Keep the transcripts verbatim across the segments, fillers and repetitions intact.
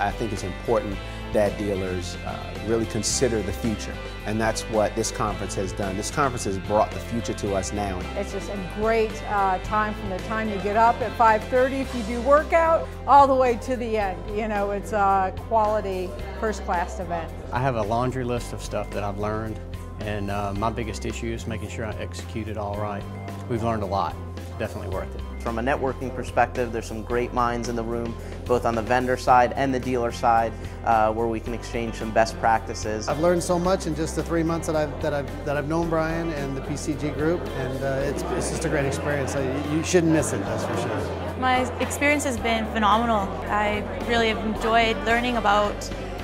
I think it's important that dealers uh, really consider the future, and that's what this conference has done. This conference has brought the future to us now. It's just a great uh, time from the time you get up at five thirty if you do workout all the way to the end. You know, it's a quality first-class event. I have a laundry list of stuff that I've learned, and uh, my biggest issue is making sure I execute it all right. We've learned a lot. Definitely worth it. From a networking perspective, there's some great minds in the room, both on the vendor side and the dealer side, uh, where we can exchange some best practices. I've learned so much in just the three months that I've that I've that I've known Brian and the P C G Group, and uh, it's it's just a great experience. I, you shouldn't miss it, that's for sure. My experience has been phenomenal. I really have enjoyed learning about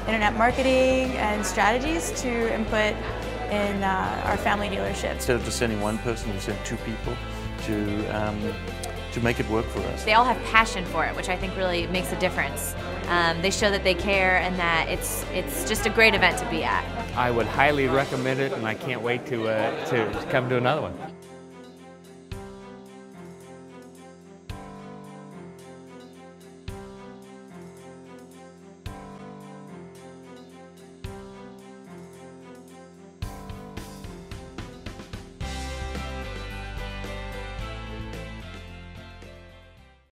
internet marketing and strategies to input in uh, our family dealership. Instead of just sending one person, we sent two people to um, to make it work for us. They all have passion for it, which I think really makes a difference. Um, they show that they care and that it's it's just a great event to be at. I would highly recommend it, and I can't wait to uh, to come to another one.